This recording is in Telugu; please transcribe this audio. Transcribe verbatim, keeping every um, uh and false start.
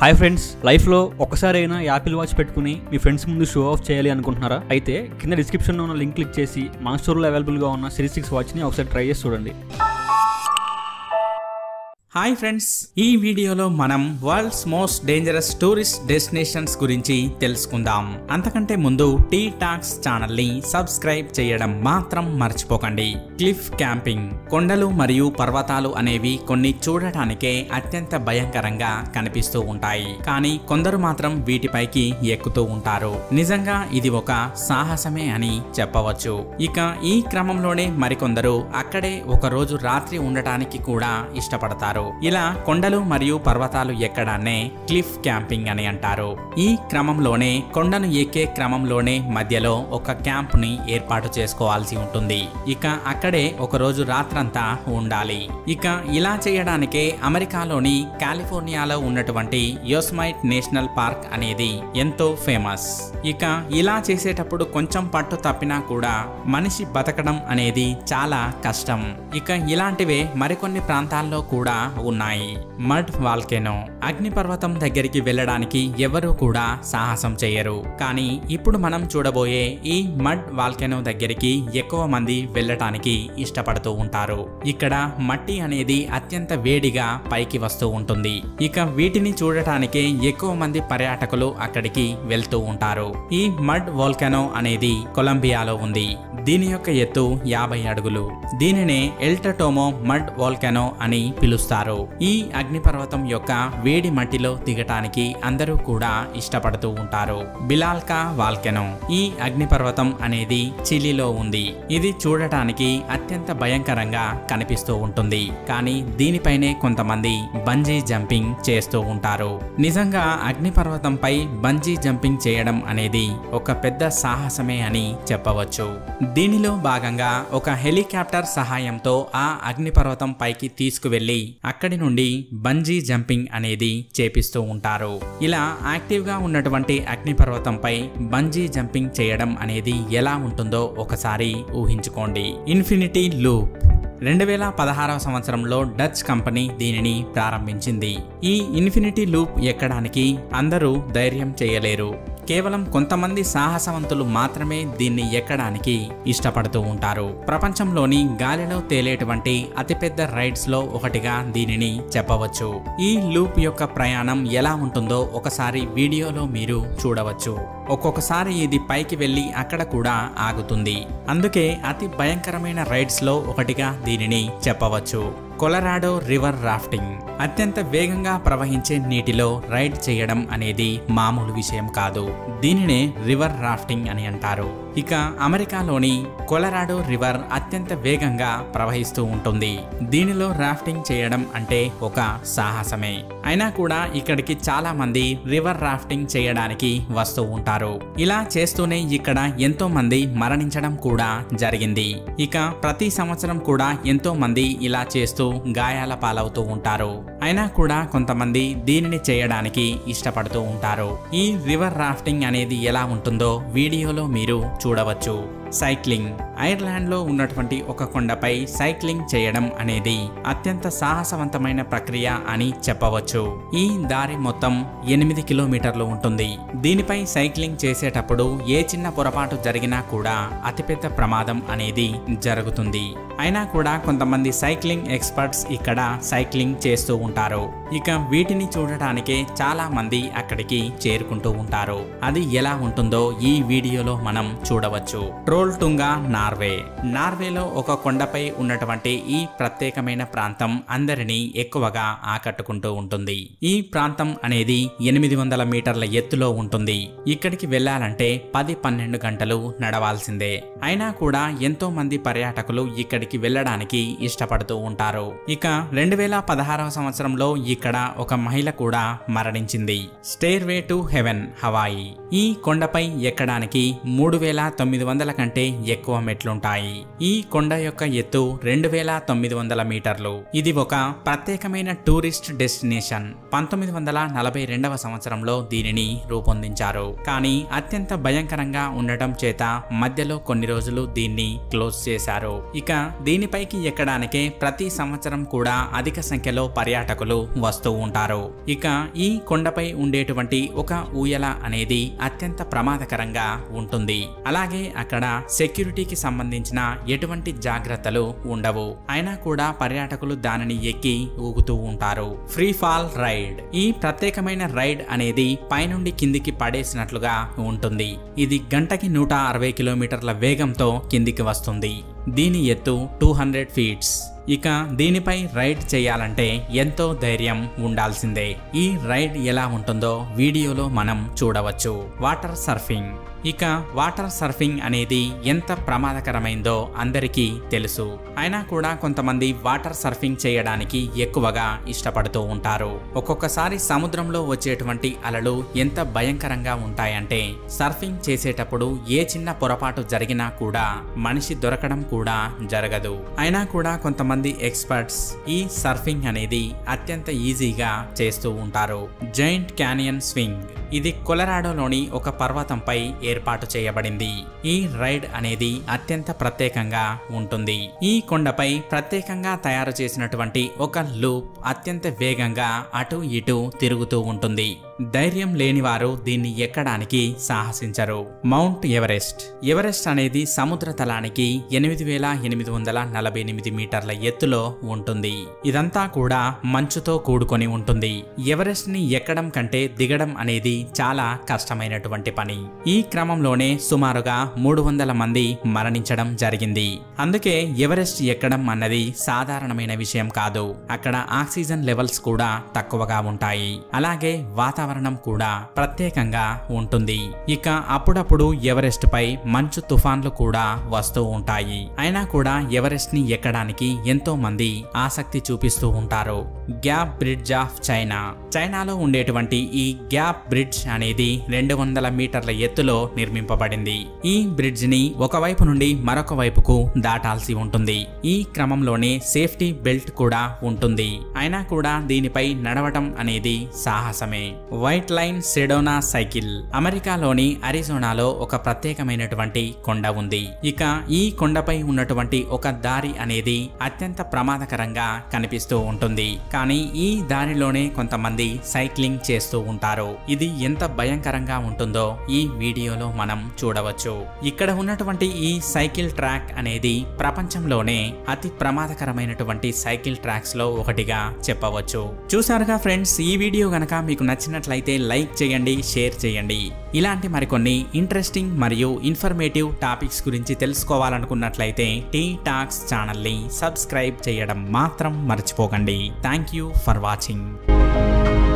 హాయ్ ఫ్రెండ్స్, లైఫ్లో ఒక్కసారైనా యాపిల్ వాచ్ పెట్టుకుని మీ ఫ్రెండ్స్ ముందు షో ఆఫ్ చేయాలి అనుకుంటున్నారా? అయితే కింద డిస్క్రిప్షన్లో ఉన్న లింక్ క్లిక్ చేసి మా స్టోర్లో అవైలబుల్గా ఉన్న సిరీస్ సిక్స్ వాచ్ని ఒకసారి ట్రై చేసి చూడండి. హాయ్ ఫ్రెండ్స్, ఈ వీడియోలో మనం world's most dangerous tourist destinations గురించి తెలుసుకుందాం. అంతకంటే ముందు టీ టాక్స్ ఛానల్ని సబ్స్క్రైబ్ చేయడం మాత్రం మర్చిపోకండి. క్లిఫ్ క్యాంపింగ్, కొండలు మరియు పర్వతాలు అనేవి కొన్ని చూడటానికే అత్యంత భయంకరంగా కనిపిస్తూ ఉంటాయి. కానీ కొందరు మాత్రం వీటిపైకి ఎక్కుతూ ఉంటారు. నిజంగా ఇది ఒక సాహసమే అని చెప్పవచ్చు. ఇక ఈ క్రమంలోనే మరికొందరు అక్కడే ఒక రోజు రాత్రి ఉండటానికి కూడా ఇష్టపడతారు. ఇలా కొండలు మరియు పర్వతాలు ఎక్కడాన్నే క్లిఫ్ క్యాంపింగ్ అని అంటారు. ఈ క్రమంలోనే కొండను ఎక్కే క్రమంలోనే మధ్యలో ఒక క్యాంప్ ని ఏర్పాటు చేసుకోవాల్సి ఉంటుంది. ఇక అక్కడ అక్కడే ఒకరోజు రాత్రంతా ఉండాలి. ఇక ఇలా చేయడానికే అమెరికాలోని కాలిఫోర్నియాలో ఉన్నటువంటి యోస్మైట్ నేషనల్ పార్క్ అనేది ఎంతో ఫేమస్. ఇక ఇలా చేసేటప్పుడు కొంచెం పట్టు తప్పినా కూడా మనిషి బతకడం అనేది చాలా కష్టం. ఇక ఇలాంటివే మరికొన్ని ప్రాంతాల్లో కూడా ఉన్నాయి. మడ్ వాల్కెనో, అగ్నిపర్వతం దగ్గరికి వెళ్ళడానికి ఎవరూ కూడా సాహసం చేయరు. కానీ ఇప్పుడు మనం చూడబోయే ఈ మడ్ వాల్కెనో దగ్గరికి ఎక్కువ మంది వెళ్ళటానికి ఇష్టపడుతూ ఉంటారు. ఇక్కడ మట్టి అనేది అత్యంత వేడిగా పైకి వస్తూ ఉంటుంది. ఇక వీటిని చూడటానికి ఎక్కువ మంది పర్యాటకులు అక్కడికి వెళ్తూ ఉంటారు. ఈ మడ్ వాల్కెనో అనేది కొలంబియాలో ఉంది. దీని యొక్క ఎత్తు యాభై అడుగులు. దీనినే ఎల్టటోమో మడ్ వాల్కెనో అని పిలుస్తారు. ఈ అగ్నిపర్వతం యొక్క వేడి మట్టిలో దిగటానికి అందరూ కూడా ఇష్టపడుతూ ఉంటారు. బిలాల్కా వాల్కెనో, ఈ అగ్నిపర్వతం అనేది చిలీలో ఉంది. ఇది చూడటానికి అత్యంత భయంకరంగా కనిపిస్తూ ఉంటుంది. కానీ దీనిపైనే కొంతమంది బంజీ జంపింగ్ చేస్తూ ఉంటారు. నిజంగా అగ్నిపర్వతంపై బంజీ జంపింగ్ చేయడం అనేది ఒక పెద్ద సాహసమే అని చెప్పవచ్చు. దీనిలో భాగంగా ఒక హెలికాప్టర్ సహాయంతో ఆ అగ్నిపర్వతం పైకి తీసుకువెళ్లి అక్కడి నుండి బంజీ జంపింగ్ అనేది చేపిస్తూ ఉంటారు. ఇలా యాక్టివ్ గా ఉన్నటువంటి అగ్నిపర్వతంపై బంజీ జంపింగ్ చేయడం అనేది ఎలా ఉంటుందో ఒకసారి ఊహించుకోండి. ఇన్ఫినిటీ లూప్, రెండు వేల పదహారవ సంవత్సరంలో డచ్ కంపెనీ దీనిని ప్రారంభించింది. ఈ ఇన్ఫినిటీ లూప్ ఎక్కడానికి అందరూ ధైర్యం చేయలేరు. కేవలం కొంతమంది సాహసవంతులు మాత్రమే దీన్ని ఎక్కడానికి ఇష్టపడుతూ ఉంటారు. ప్రపంచంలోని గాలిలో తేలేటువంటి అతిపెద్ద రైడ్స్ లో ఒకటిగా దీనిని చెప్పవచ్చు. ఈ లూప్ యొక్క ప్రయాణం ఎలా ఉంటుందో ఒకసారి వీడియోలో మీరు చూడవచ్చు. ఒక్కొక్కసారి ఇది పైకి వెళ్ళి అక్కడ కూడా ఆగుతుంది. అందుకే అతి భయంకరమైన రైడ్స్ లో ఒకటిగా దీనిని చెప్పవచ్చు. కొలరాడో రివర్ రాఫ్టింగ్, అత్యంత వేగంగా ప్రవహించే నీటిలో రైడ్ చేయడం అనేది మామూలు విషయం కాదు. దీనినే రివర్ రాఫ్టింగ్ అని అంటారు. ఇక అమెరికాలోని కొలరాడో రివర్ అత్యంత వేగంగా ప్రవహిస్తూ ఉంటుంది. దీనిలో రాఫ్టింగ్ చేయడం అంటే ఒక సాహసమే. అయినా కూడా ఇక్కడికి చాలా మంది రివర్ రాఫ్టింగ్ చేయడానికి వస్తూ ఉంటారు. ఇలా చేస్తూనే ఇక్కడ ఎంతో మంది మరణించడం కూడా జరిగింది. ఇక ప్రతి సంవత్సరం కూడా ఎంతో మంది ఇలా చేస్తూ గాయాల పాలవుతూ ఉంటారు. అయినా కూడా కొంతమంది దీనిని చేయడానికి ఇష్టపడుతూ ఉంటారు. ఈ రివర్ రాఫ్టింగ్ అనేది ఎలా ఉంటుందో వీడియోలో మీరు చూడవచ్చు. సైక్లింగ్, ఐర్లాండ్లో ఉన్నటువంటి ఒక కొండపై సైక్లింగ్ చేయడం అనేది అత్యంత సాహసవంతమైన ప్రక్రియ అని చెప్పవచ్చు. ఈ దారి మొత్తం ఎనిమిది కిలోమీటర్లు ఉంటుంది. దీనిపై సైక్లింగ్ చేసేటప్పుడు ఏ చిన్న పొరపాటు జరిగినా కూడా అతిపెద్ద ప్రమాదం అనేది జరుగుతుంది. అయినా కూడా కొంతమంది సైక్లింగ్ ఎక్స్పర్ట్స్ ఇక్కడ సైక్లింగ్ చేస్తూ ఉంటారు. ఇక వీటిని చూడటానికే చాలా మంది అక్కడికి చేరుకుంటూ ఉంటారు. అది ఎలా ఉంటుందో ఈ వీడియోలో మనం చూడవచ్చు. ట్రోల్ టుంగా నార్వే, నార్వేలో ఒక కొండపై ఉన్నటువంటి ఈ ప్రత్యేకమైన ప్రాంతం అందరినీ ఎక్కువగా ఆకట్టుకుంటూ ఉంటుంది. ఈ ప్రాంతం అనేది ఎనిమిది వందల మీటర్ల ఎత్తులో ఉంటుంది. ఇక్కడికి వెళ్ళాలంటే పది పన్నెండు గంటలు నడవాల్సిందే. అయినా కూడా ఎంతో మంది పర్యాటకులు ఇక్కడికి వెళ్ళడానికి ఇష్టపడుతూ ఉంటారు. ఇక రెండు వేల పదహారవ సంవత్సరంలో ఇక్కడ ఒక మహిళ కూడా మరణించింది. స్టేర్వే టు హెవెన్, హవాయి, ఈ కొండపై ఎక్కడానికి మూడు వేల తొమ్మిది వందల కంటే ఎక్కువ మెట్లుంటాయి. ఈ కొండ యొక్క ఎత్తు రెండు వేల తొమ్మిది వందల మీటర్లు. ఇది ఒక ప్రత్యేకమైన టూరిస్ట్ డెస్టినేషన్. పంతొమ్మిది వందల నలభై రెండవ సంవత్సరంలో దీనిని రూపొందించారు. కానీ అత్యంత భయంకరంగా ఉండటం చేత మధ్యలో కొన్ని రోజులు దీన్ని క్లోజ్ చేశారు. ఇక దీనిపైకి ఎక్కడానికే ప్రతి సంవత్సరం కూడా అధిక సంఖ్యలో పర్యాటకులు పర్యాటకులు వస్తూ ఉంటారు. ఇక ఈ కొండపై ఉండేటువంటి ఒక ఊయల అనేది అత్యంత ప్రమాదకరంగా ఉంటుంది. అలాగే అక్కడ సెక్యూరిటీకి సంబంధించిన ఎటువంటి జాగ్రత్తలు ఉండవు. అయినా కూడా పర్యాటకులు దానిని ఎక్కి ఊగుతూ ఉంటారు. Free fall ride. ఈ ప్రత్యేకమైన రైడ్ అనేది పైనుండి కిందికి పడేసినట్లుగా ఉంటుంది. ఇది గంటకి నూట అరవై కిలోమీటర్ల వేగంతో కిందికి వస్తుంది. దీని ఎత్తు టూ హండ్రెడ్ ఫీట్స్. ఇక దీనిపై రైడ్ చేయాలంటే ఎంతో ధైర్యం ఉండాల్సిందే. ఈ రైడ్ ఎలా ఉంటుందో వీడియోలో మనం చూడవచ్చు. Water surfing. ఇక వాటర్ సర్ఫింగ్ అనేది ఎంత ప్రమాదకరమైందో అందరికీ తెలుసు. అయినా కూడా కొంతమంది వాటర్ సర్ఫింగ్ చేయడానికి ఎక్కువగా ఇష్టపడుతూ ఉంటారు. ఒక్కొక్కసారి సముద్రంలో వచ్చేటువంటి అలలు ఎంత భయంకరంగా ఉంటాయంటే సర్ఫింగ్ చేసేటప్పుడు ఏ చిన్న పొరపాటు జరిగినా కూడా మనిషి దొరకడం కూడా జరగదు. అయినా కూడా కొంతమంది ఎక్స్పర్ట్స్ ఈ సర్ఫింగ్ అనేది అత్యంత ఈజీగా చేస్తూ ఉంటారు. Giant canyon swing. ఇది కొలరాడోలోని ఒక పర్వతంపై ఏర్పాటు చేయబడింది. ఈ రైడ్ అనేది అత్యంత ప్రత్యేకంగా ఉంటుంది. ఈ కొండపై ప్రత్యేకంగా తయారు చేసినటువంటి ఒక లూప్ అత్యంత వేగంగా అటు ఇటు తిరుగుతూ ఉంటుంది. ధైర్యం లేనివారు దీన్ని ఎక్కడానికి సాహసించరు. Mount Everest. ఎవరెస్ట్ అనేది సముద్ర తలానికి ఎనిమిది వేల ఎనిమిది వందల నలభై ఎనిమిది మీటర్ల ఎత్తులో ఉంటుంది. ఇదంతా కూడా మంచుతో కూడుకొని ఉంటుంది. ఎవరెస్ట్ ని ఎక్కడం కంటే దిగడం అనేది చాలా కష్టమైనటువంటి పని. ఈ క్రమంలోనే సుమారుగా మూడు వందల మంది మరణించడం జరిగింది. అందుకే ఎవరెస్ట్ ఎక్కడం అన్నది సాధారణమైన విషయం కాదు. అక్కడ ఆక్సిజన్ లెవెల్స్ కూడా తక్కువగా ఉంటాయి. అలాగే వాతావరణం కూడా ప్రత్యేకంగా ఉంటుంది. ఇక అప్పుడప్పుడు ఎవరెస్ట్ పై మంచు తుఫాన్లు కూడా వస్తూ ఉంటాయి. అయినా కూడా ఎవరెస్ట్ ని ఎక్కడానికి ఎంతో మంది ఆసక్తి చూపిస్తూ ఉంటారు. Gap bridge of China. చైనాలో ఉండేటువంటి ఈ గ్యాప్ బ్రిడ్జ్ అనేది రెండు వందల మీటర్ల ఎత్తులో నిర్మింపబడింది. ఈ బ్రిడ్జ్ ని ఒకవైపు నుండి మరొక వైపుకు దాటాల్సి ఉంటుంది. ఈ క్రమంలోనే సేఫ్టీ బెల్ట్ కూడా ఉంటుంది. అయినా కూడా దీనిపై నడవటం అనేది సాహసమే. White line Sedona cycle. అమెరికాలోని అరిజోనాలో ఒక ప్రత్యేకమైనటువంటి కొండ ఉంది. ఇక ఈ కొండపై ఉన్నటువంటి ఒక దారి అనేది అత్యంత ప్రమాదకరంగా కనిపిస్తూ ఉంటుంది. కానీ ఈ దారిలోనే కొంతమంది సైక్లింగ్ చేస్తూ ఉంటారు. ఇది ఎంత భయంకరంగా ఉంటుందో ఈ వీడియోలో మనం చూడవచ్చు. ఇక్కడ ఉన్నటువంటి ఈ సైకిల్ ట్రాక్ అనేది ప్రపంచంలోనే అతి ప్రమాదకరమైనటువంటి సైకిల్ ట్రాక్స్ లో ఒకటిగా చెప్పవచ్చు. చూసారుగా ఫ్రెండ్స్, ఈ వీడియో గనక మీకు నచ్చినట్లయితే లైక్ చేయండి, షేర్ చేయండి. ఇలాంటి మరికొన్ని ఇంట్రెస్టింగ్ మరియు ఇన్ఫర్మేటివ్ టాపిక్స్ గురించి తెలుసుకోవాలనుకున్నట్లయితే టీ టాక్స్ ఛానల్ని సబ్స్క్రైబ్ చేయడం మాత్రం మర్చిపోకండి. Thank you for watching.